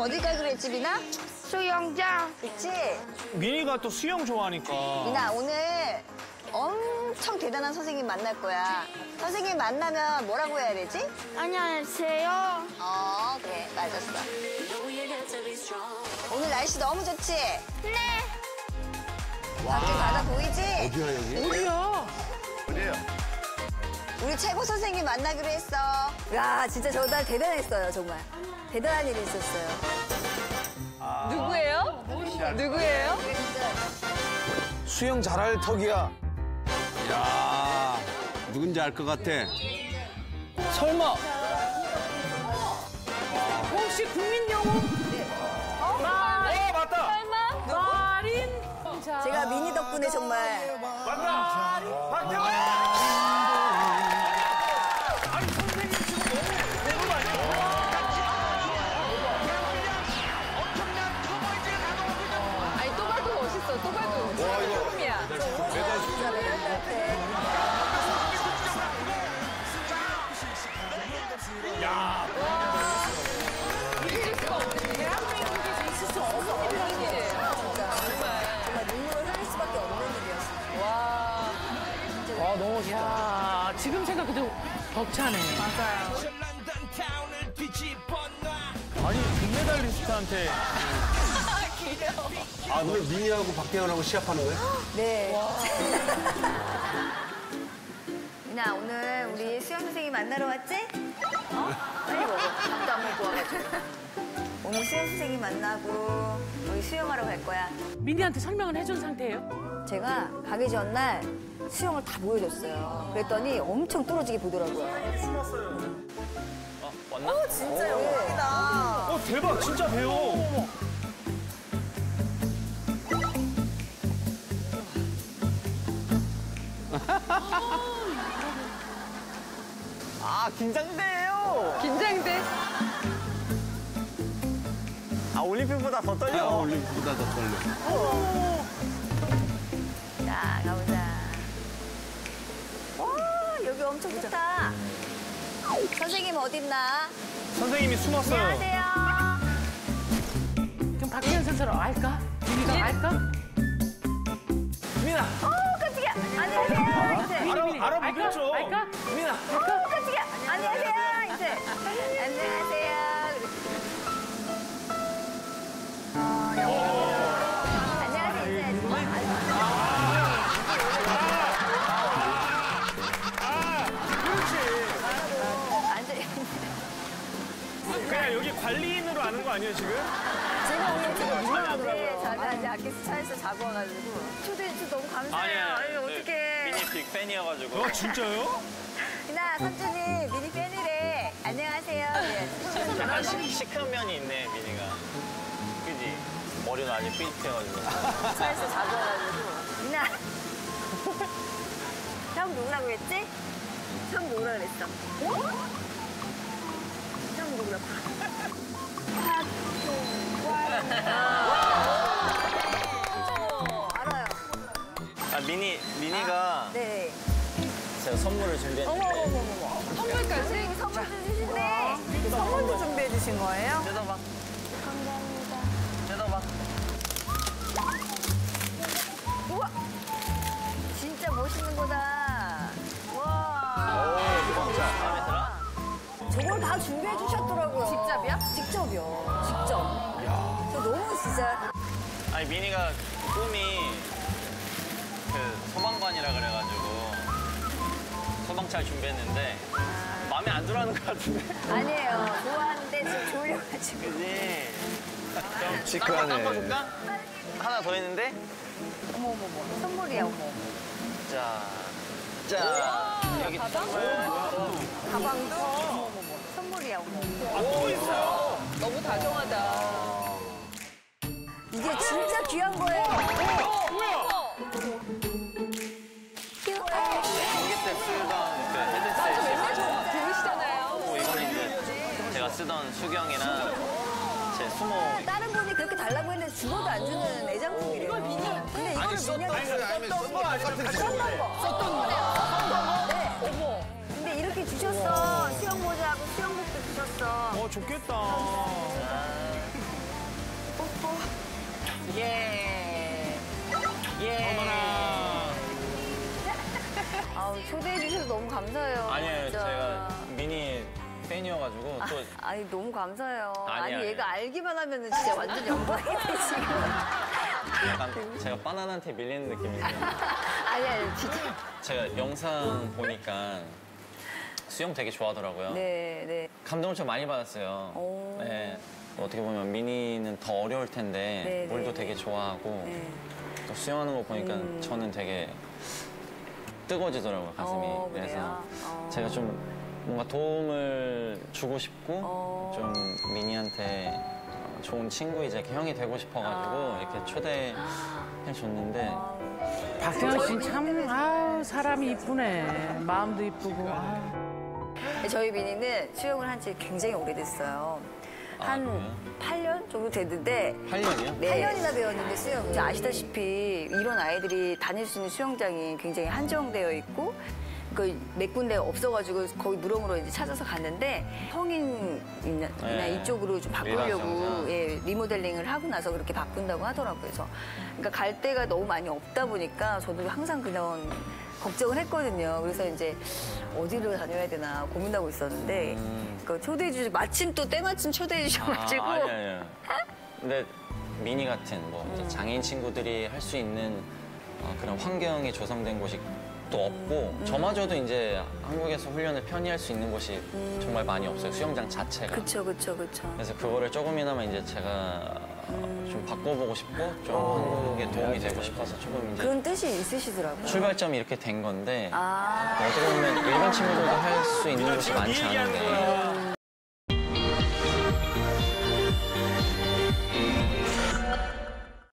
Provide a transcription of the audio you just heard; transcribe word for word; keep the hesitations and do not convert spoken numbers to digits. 어디 가기로 했지, 미나? 수영장. 그치? 민이가 또 수영 좋아하니까. 미나, 오늘 엄청 대단한 선생님 만날 거야. 선생님 만나면 뭐라고 해야 되지? 안녕하세요. 어, 그래. 맞았어. 오늘 날씨 너무 좋지? 네. 밖에 바다 보이지? 어디야, 여기? 어디야? 어디야? 우리 최고 선생님 만나기로 했어. 야, 진짜 저날 대단했어요, 정말. 대단한 일이 있었어요. 아, 누구예요? 아, 누구예요? 수영 잘할 턱이야. 야, 누군지 알 것 같아. 설마. 혹시 국민 영웅? 네. 어? 어, 맞다. 설마? 마린. 제가 미니 덕분에 정말. 맞다. 박민현. 야, 지금 생각해도 벅차네. 맞아요. 아니, 금메달리스트한테. 귀여워. 아, 오늘 민희하고 박대현하고 시합하는 거예요? 네. 민아, 오늘 우리 수영 선생님 만나러 왔지? 어? 빨리 먹어. 밥도 안 먹고 와가지고. 오늘 수영 선생님 만나고 우리 수영하러 갈 거야. 민희한테 설명을 해준 상태예요? 제가 가기 전날 수영을 다 보여줬어요. 그랬더니 엄청 떨어지게 보더라고요. 어, 왔나? 어, 진짜 영광이다. 어, 대박, 진짜 배워. 아, 긴장돼요. 긴장돼? 아, 올림픽보다 더 떨려. 아, 올림픽보다 더 떨려. 자, 가보자. 여기 엄청 좋다. 선생님 어딨나? 선생님이 숨었어요. 안녕하세요. 그럼 박민현 선수로 알까? 민희가 네? 알까? 민아. 어, 깜짝이야. 안녕하세요. 이제. 알아, 알아보겠죠. 알까? 민아. 어, 깜짝이야. 안녕하세요. 이제. 안녕하세요. 관리인으로 아는 거 아니에요, 지금? 제가 오늘 초대해서 자다 아까 스타에서 자고 와가지고 초대해서 너무 감사해요. 아니, 어떻게? 네, 미니 빅 팬이어가지고. 아, 진짜요? 미나, 삼촌이 미니 팬이래. 안녕하세요. 네. 약간 시크한 면이 있네, 미니가. 그지? 머리는 아주 삐끗해가지고. 스타에서 자고 와가지고. 미나. 형 누구라고 했지? 형 누구라고 그랬어? 어? 알아요. 아, 미니, 미니가 아, 네. 제가 선물을 준비했는데. 어머, 어머, 어머. 선물까지? 선생님이 선물 주시는데 선물도 준비해 주신 거예요? 뜯어봐. 감사합니다. 뜯어봐. 우와! 진짜 멋있는 거다. 와. 오, 대박이다. 저걸 다 준비해 주셨더라고요. 직접이야? 직접이요. 직접. 야. 저 너무 진짜. 아니, 미니가 꿈이 그 소방관이라 그래가지고 소방차 준비했는데 아... 마음에 안 들어하는 것 같은데. 아니에요. 좋아하는데 지금 졸려가지고. 그지. 좀 시크하네. 하나 더 있는데. 어머 어머 어머. 선물이야 어머. 자, 자. 우와, 여기 가방? 오, 가방도. 아, 또 있어요. 너무 다정하다. 이게 진짜 귀한 거예요. 어, 뭐야? 고깃대 쓰던 그 헤드셋. 저 맨날 저거 들으시잖아요. 이거는 이제 제가 쓰던 수경이랑 제 수모. 다른 분이 그렇게 달라고 했는데 주워도 안 주는 애장품이래요. 이걸 미녀. 근데 이거를 미녀가 썼던 거 아니면 썼던 거. 썼던 거네요. 네. 어머. 근데 이렇게 주셨어. 수영 모자하고 수영복도 주셨어. 어, 좋겠다. 예. 예. 어머나. 아우, 초대해 주셔서 너무 감사해요. 아니에요, 진짜. 제가 미니 팬이어가지고 또. 아, 아니, 너무 감사해요. 아니, 아니 얘가 아니. 알기만 하면 진짜 완전 영광이 돼, 지금. 약간 제가 바나나한테 밀리는 느낌이에요. 아니, 아니, 진짜. 제가 영상 보니까 수영 되게 좋아하더라고요. 네, 네. 감동을 좀 많이 받았어요. 오. 네. 어떻게 보면 미니는 더 어려울 텐데 네네. 물도 되게 좋아하고 네. 또 수영하는 거 보니까 음. 저는 되게 뜨거워지더라고요, 가슴이. 어, 그래서 어. 제가 좀 뭔가 도움을 주고 싶고 어. 좀 미니한테 좋은 친구이자 형이 되고 싶어가지고 아. 이렇게 초대해줬는데 아. 박민현 씨 참 아, 사람이 이쁘네. 마음도 이쁘고. 아. 저희 미니는 수영을 한 지 굉장히 오래됐어요. 한 아, 팔 년 정도 됐는데 팔 년이요? 네. 팔 년이나 배웠는데 수영. 아시다시피 이런 아이들이 다닐 수 있는 수영장이 굉장히 한정되어 있고 그 몇 군데 없어가지고 거의 무럼으로 이제 찾아서 갔는데 성인이나 네. 이쪽으로 좀 바꾸려고 예, 리모델링을 하고 나서 그렇게 바꾼다고 하더라고요. 그래서 그러니까 갈 데가 너무 많이 없다 보니까 저도 항상 그냥 걱정을 했거든요. 그래서 이제 어디로 다녀야 되나 고민하고 있었는데 음... 그 초대해 주셔서 마침 또 때마침 초대해 주셔가지고 아, 아니, 아니. 근데 미니 같은 뭐 음. 장애인 친구들이 할 수 있는 그런 환경이 조성된 곳이 또 없고 음. 저마저도 이제 한국에서 훈련을 편히 할 수 있는 곳이 음. 정말 많이 없어요. 수영장 자체가. 그쵸, 그쵸, 그쵸. 그래서 그거를 조금이나마 이제 제가 음. 좀 바꿔보고 싶고 좀 어. 한국에 도움이 네, 되고 네, 싶어서 조금 이제 그런 뜻이 있으시더라고요. 출발점이 이렇게 된 건데 아. 어떻게 보면 일반 친구들도 할 수 있는 곳이 많지 않은데